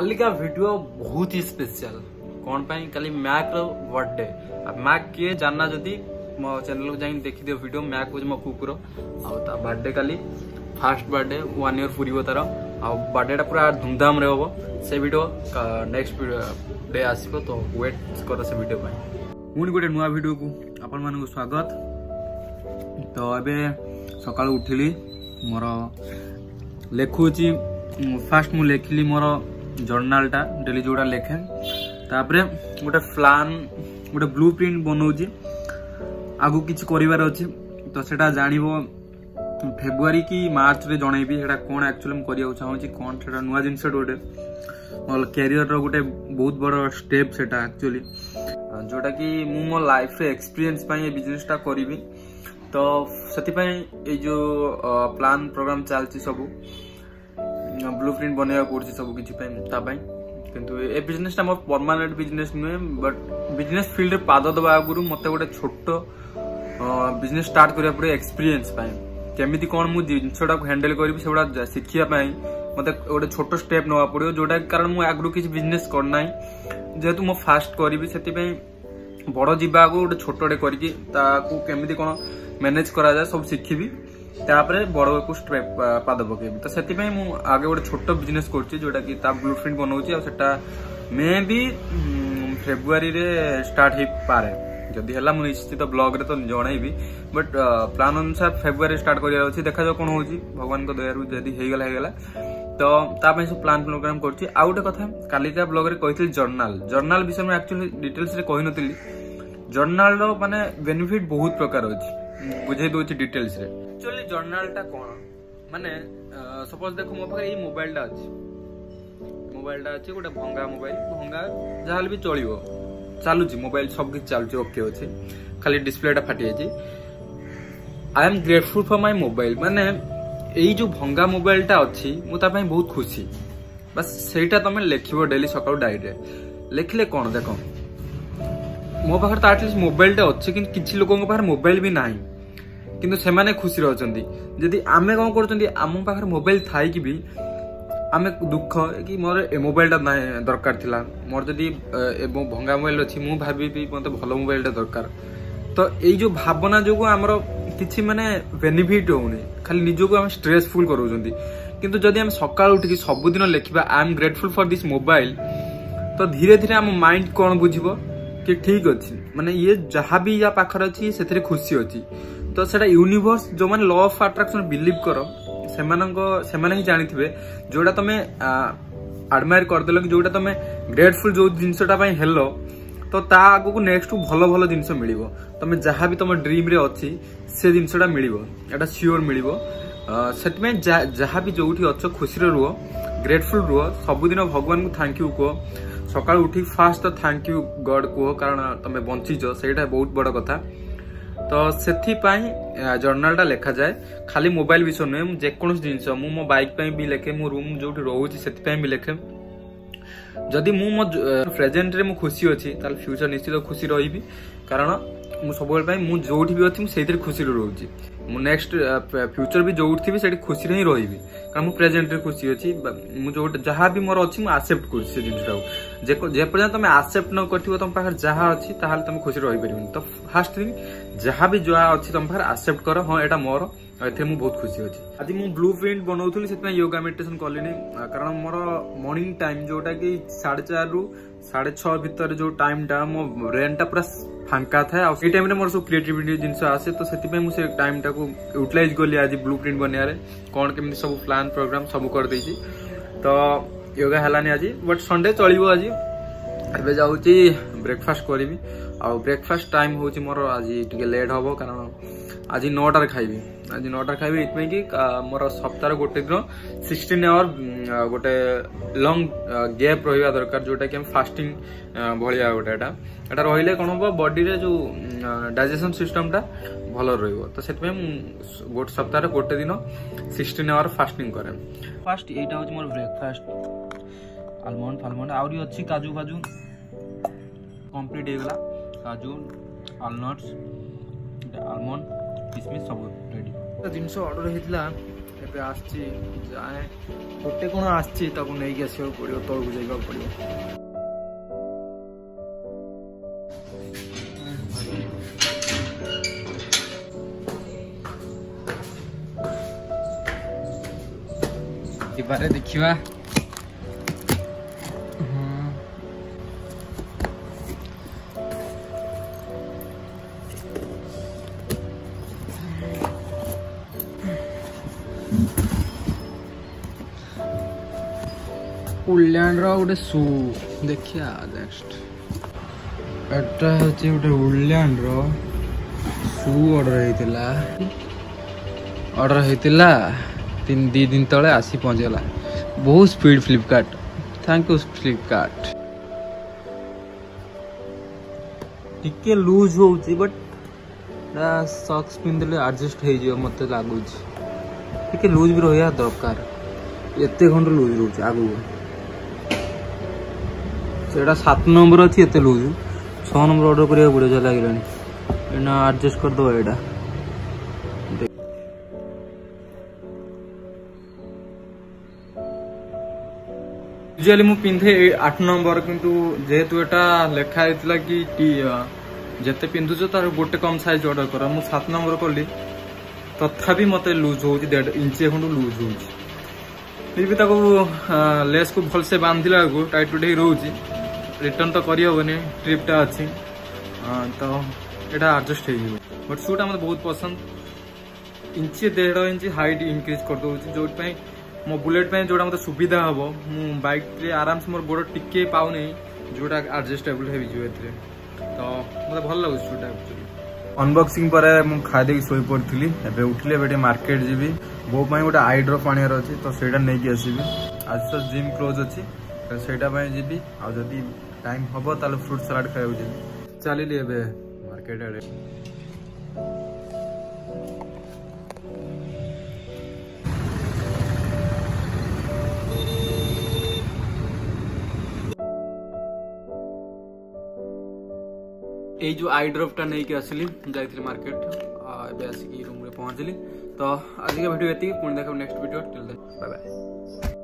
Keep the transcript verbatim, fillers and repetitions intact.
कल का वीडियो बहुत ही स्पेशल कौन पाई कल मैक बर्थ डे मैक किए जानना जदि मो चैनल को जाइन देखी दियो वीडियो मैक को मो कुकुर आ बर्थडे कल फास्ट बर्थडे वन ईयर पूरी तार आ बर्थडे पूरा धूमधाम रे हो से वीडियो नेक्स्ट डे आसीबो तो वेट कर से वीडियो पाई पुणी गोटे नुआ वीडियो को आपण मानन को स्वागत। तो अबे सकाल उठिली मोर लेखुची फास्ट मु लेखिली मोर जर्नालटा डेली जोड़ा लेखे तापरे गोटे प्लान गोटे ब्लू प्रिंट बनाऊँगी आगु किसी कर तो सेटा जानव फेब्रुआरी कि मार्च रे जनइबी सेटा कौन एक्चुअली मैं करिया चाहूँगी कौन से नुआ जिनस गोटे मोर कैरियर रो गोटे बहुत बड़ स्टेप सेटा एक्चुअली जोटा कि मु मो लाइफ रे एक्सपीरियंस पाई बिजनेसटा करी तो से जो प्लान प्रोग्राम चलती सब ब्लू प्रिंट बनवा पड़ी सबकि किंतु ए बिजनेस मोर परमानेंट बिजनेस नुहे बट बिजनेस फील्ड पाद दवा आगुरी मत गोटे छोट बिजनेस स्टार्ट करिया पड़े एक्सपीरियंस केमी कौन मुझ जिनसा हैंडल करा शिखापी मत गोटे छोट स्टेप ना पड़ो जोटा कारण मुझे आगुरी किसी बिजनेस करना जेहेतु मो फास्ट करी से बड़ जावा आगे गोटे छोटे करमी कौन मैनेज कराए सब शिखी तापर बड़ को स्टेप पाद पकेबी तो से आगे गोटे छोट बिजनेस कर जोटा कि ब्लू प्रिंट बनाऊँगी आटा मे भी फेब्रुआरी रे स्टार्ट हो पाए जदि है निश्चित ब्लग रे तो जनइबी बट प्लान अनुसार फेब्रुआरी स्टार्ट कर देखा जाओ कौन हो भगवान दयारू जदि होगा होगा तो सब प्लान प्रोग्राम कर आउ गोटे कथा कालिका ब्लग रे कही जर्नाल जर्नाल विषय में एक्चुअली डिटेल्स कही नी जर्नाल रो माने बेनिफिट बहुत प्रकार अच्छे बुझे दूसरी डिटेल्स रे एक्चुअली जर्नाल टा कौन माने सपोज देखो मो पाखे मोबाइल टा अच्छे मोबाइल टा अच्छे गोटे भंगा मोबाइल भंगा जहाँ भी चलो चलुच मोबाइल सब किसी चलुच ओके अच्छे खाली डिस्प्ले टा फाटी जाए I am grateful for my mobile माने यही जो भंगा मोबाइल टा अच्छी मुझे बहुत खुशी बस सहीटा तुम लिख डेली सकाल डायरी लिखले कौन देख मो पाखे तो आटलिस्ट मोबाइल टा अच्छे किसी लोक पाखे मोबाइल भी ना किंतु से माने खुशी रहउचंदी जदि आमे कोन करचंदी आम पाखर मोबाइल थाई कि भी आमे दुख कि मोर ए मोबाइल टा दरकार थिला मोर जदि भंगा मोबाइल अछि मु भाबी भी मते भलो मोबाइल टा दरकार तो एई जो भावना जोगो हमरो किछि माने बेनिफिट होउनी खाली निजो को हम स्ट्रेसफुल करउचंदी किंतु जदि हम सकाळ उठि सबदिन लेखिबा I am grateful for this mobile तो धीरे धीरे हम माइंड कोन बुझिबो कि ठीक अछि माने ये जहां भी या पाखर अछि सेतरे खुशी अछि तो सेटा यूनिवर्स जो मैंने लॉ ऑफ अट्रैक्शन बिलीव कर से मानको से माने ही जानी थे जोटा तुम एडमायर करदेल कि जोटा तुम ग्रेटफुल जो जिनसटा पाई हेलो तो ता आगु नेक्स्ट को भल भल जिनस मिलिबो तुम जहाँ भी तुम ड्रीम रे अच्छी से जिनसटा मिलिबो एटा श्योर मिलिबो सेटमे जहाँ भी जोठी अच्छ खुशी रुह ग्रेटफुल रुह सबुदिन भगवान को थैंक यू कह सका उठी फास्ट तो थैंक यू गॉड कह कारण तुम बंचीच सहीटा बहुत बड़ कथा तो से जर्नल टा लेखा जाए खाली मोबाइल विषय नुहे जेकोसी जिनस मो बाइक भी लेखे मो रूम जो रोचे से भी लेखे जदि मु मो प्रेजेंट रे मु खुशी अच्छी फ्यूचर निश्चित खुशी रही कारण मु सब मु जो भी अच्छी से खुशी रोचे मु नेक्स्ट फ्यूचर भी जो थी से खुशी ही रही कारण मु प्रेजेंट रे खुशी अच्छी मुझे जहाँ भी मोर अच्छी मुझे आसेप्ट कर जिनटा जेपर्य तुम आसेप्ट न कर तुम पाखे जहाँ अच्छी तुम खुशी रही पार तो फास्ट थिंग जहाँ भी जहाँ अच्छी तुम पाखे आसेप्ट कर हाँ यहाँ मोर ए मुझे बहुत खुशी अच्छी आज मुझे ब्लू प्रिंट बनाऊली से योगा मेडिटेशन कली कारण मोर मॉर्निंग टाइम जोटा कि साढ़े चार रु साढ़े छः भितर जो टाइम टा मो ब्रेन टा पूरा फांका था और टाइम मोर सब क्रिएटिविटी जिनस आसे तो से मुझे टाइम टाक यूटिलाइज कली आज ब्लू प्रिंट बनवे कौन केमती सब प्लान प्रोग्राम सब कर देछि तो योगा हलानी आज बट संडे चलो आज एवं जाऊँ ब्रेकफास्ट करी आ ब्रेकफास्ट टाइम हूँ मोर आज टी लेट हम कारण आज नौटार खाइबी आज नौटार खाइबी ये कि मोर सप्ताह गोटे दिन सिक्सटीन आवर गोटे लंग गैप रहा दरकार जोटा कि फास्टिंग भाया गोटे एटा रही कौन हम बॉडी रे जो डाइजेशन सिस्टम टा भल रही तो से गोटे सप्ताह गोटे दिन सिक्सटीन आवर फास्टिंग करे फास्ट यहाँ हूँ मोर ब्रेकफास्ट आलमंड फालमंड आहरी अच्छी काजू फाजू कम्प्लीट होगा काजू आलनट्स आलमंड किसमिश सब रेडी जिनस अर्डर होता ଏବେ ଆସିଛି ଯାଏ ଗୋଟେ କଣ ଆସିଛି ତାକୁ ନେଇକି ଆସିବାକୁ ପଡିବ ତଳକୁ ଯାଇବାକୁ ପଡିବ। ଯିବାରେ ଦେଖିବା उडलैंड रोटे सू देखिया नेक्स्ट एटा होची उडे उडलैंड रो सू ऑर्डर हेतिला ऑर्डर हेतिला तीन दी दिन तळे आसी पहुंचला बहुत speed Flipkart thank you Flipkart टिके लूज होउची बट ना सॉक्स पिंदले एडजस्ट हे जियो मते लागुच टिके लूज भी रहया दरकार एते खंड लूज रहउच आगु सेटा सात नंबर अच्छी एत लूज छः नंबर अर्डर करा पड़े जहाँ लगे एना आडजस्ट करद यहाँ यूजुआली मुझे पिंधे आठ नंबर किंतु जेहेतु एटा लिखाई कि जिते पिंधुच तार गोटे कम साइज अर्डर कर मुझे सात नंबर कली तथापि मत लूज हो देढ़ इंच खंड लूज हो फिर भी लेस को भलसे बांधला टाइट टूट हो रोचे रिटर्न तो करहबनी ट्रिपटा अच्छी तो यहाँ आडजस्ट हो बट सूटा मत बहुत पसंद इंच देढ़ इंच हाइट इनक्रीज करदे जो मो बुलेट जोटा मतलब सुविधा हम मु बाइक आराम से मोर गोड़ टिके पाने जोटा आडजस्टेबल हो तो मतलब भल लगुच सूटा एक्चुअली अनबॉक्सिंग पर मुझे खाई शो पड़ी एवं उठिले मार्केट जीवी बो पाई गोटे आई ड्रॉप आनियार अच्छे तो सहीटा नहीं आसबि आज तो जिम क्लोज अच्छी से जी आदि टाइम हम तेल फ्रुट सलाड खाइबा जी चलिए मार्केट आड़े ये जो आई ड्रॉपटा नहीं आसली जाइए मार्केट एवं आसिक रूम पहुँचली तो आज के वीडियो ये पुणी देखा next video till then bye bye.